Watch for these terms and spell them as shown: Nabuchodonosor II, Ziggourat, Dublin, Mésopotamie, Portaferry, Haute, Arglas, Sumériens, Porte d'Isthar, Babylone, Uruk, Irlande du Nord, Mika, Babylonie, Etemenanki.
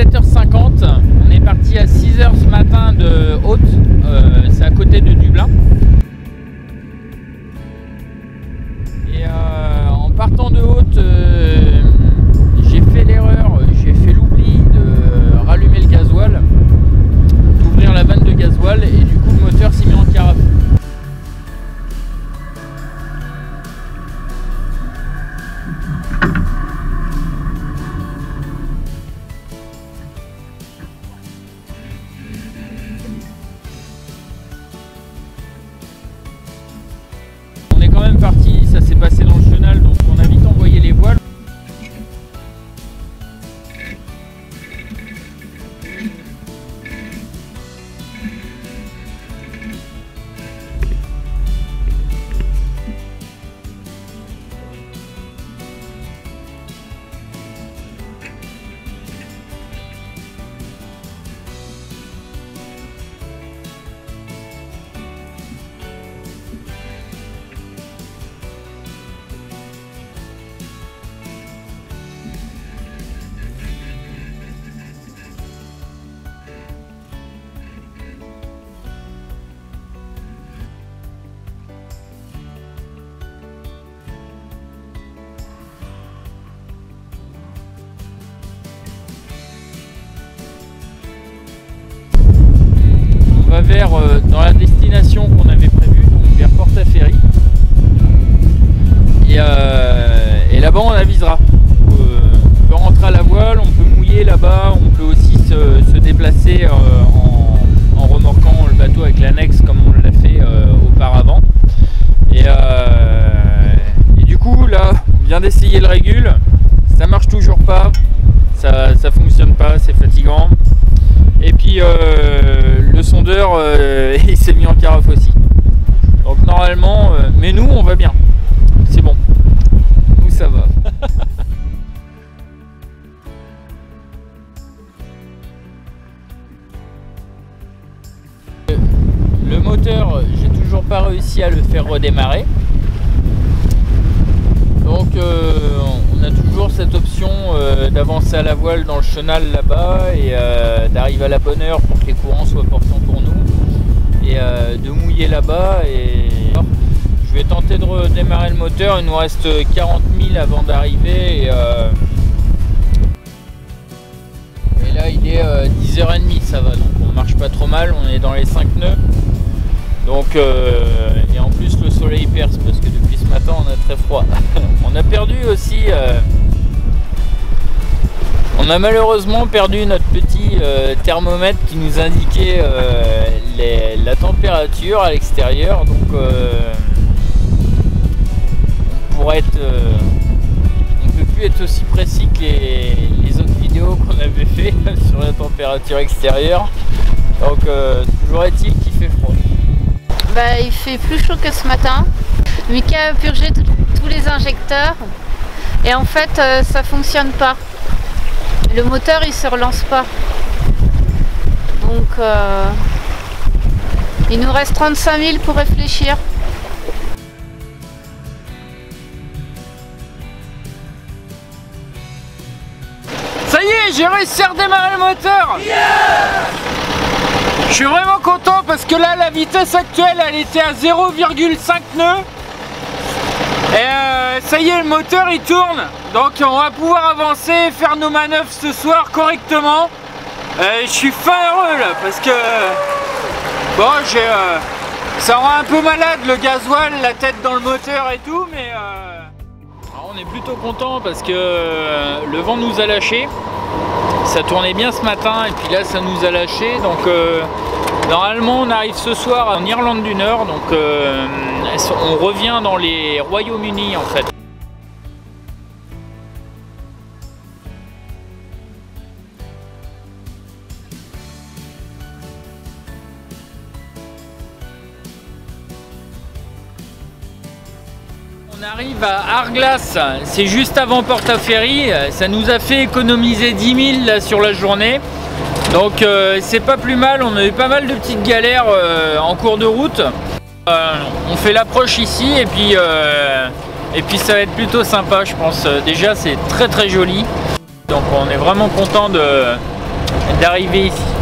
7h50, on est parti à 6h ce matin de Haute, c'est à côté de Dublin. Et en partant de Haute, j'ai fait l'erreur, j'ai fait l'oubli de rallumer le gasoil, d'ouvrir la vanne de gasoil et du coup le moteur s'est mis en carafe. Parti, ça s'est passé dans le chenal, donc on a vite envoyé les voiles. Vers dans la destination qu'on avait prévue, donc vers Portaferry, et là-bas on avisera. On peut rentrer à la voile, on peut mouiller là-bas, on peut aussi se déplacer en remorquant le bateau avec l'annexe comme on l'a fait auparavant. Et du coup là on vient d'essayer le régule, ça marche toujours pas, ça fonctionne pas, c'est fatigant. Et puis le sondeur il s'est mis en carafe aussi. Donc normalement, mais nous on va bien. C'est bon. Nous ça va. Le moteur, j'ai toujours pas réussi à le faire redémarrer. Donc on a toujours cette option d'avancer à la voile dans le chenal là-bas et d'arriver à la bonne heure pour que les courants soient portants pour nous et de mouiller là-bas. Et alors, je vais tenter de redémarrer le moteur, il nous reste 40 000 avant d'arriver et là il est 10h30, ça va, donc on marche pas trop mal, on est dans les 5 nœuds. Donc, et en plus le soleil perce parce que depuis ce matin on a très froid. On a perdu aussi, on a malheureusement perdu notre petit thermomètre qui nous indiquait la température à l'extérieur. Donc on ne peut plus être aussi précis que les autres vidéos qu'on avait fait sur la température extérieure. Donc toujours est-il qu'il fait froid. Bah, il fait plus chaud que ce matin. Mika a purgé tous les injecteurs et en fait ça fonctionne pas. Le moteur il se relance pas. Donc il nous reste 35 000 pour réfléchir. Ça y est, j'ai réussi à redémarrer le moteur. Yeah! Je suis vraiment content parce que là la vitesse actuelle elle était à 0,5 nœuds et ça y est, le moteur il tourne, donc on va pouvoir avancer et faire nos manœuvres ce soir correctement. Je suis fin heureux là parce que bon, ça rend un peu malade le gasoil, la tête dans le moteur et tout, mais alors, on est plutôt content parce que le vent nous a lâchés. Ça tournait bien ce matin et puis là ça nous a lâché, donc normalement on arrive ce soir en Irlande du Nord, donc on revient dans les Royaumes-Unis en fait. On arrive à Arglas, c'est juste avant Portaferry, ça nous a fait économiser 10 000 là, sur la journée, donc c'est pas plus mal, on a eu pas mal de petites galères en cours de route. On fait l'approche ici et puis ça va être plutôt sympa je pense, déjà c'est très très joli, donc on est vraiment content d'arriver ici.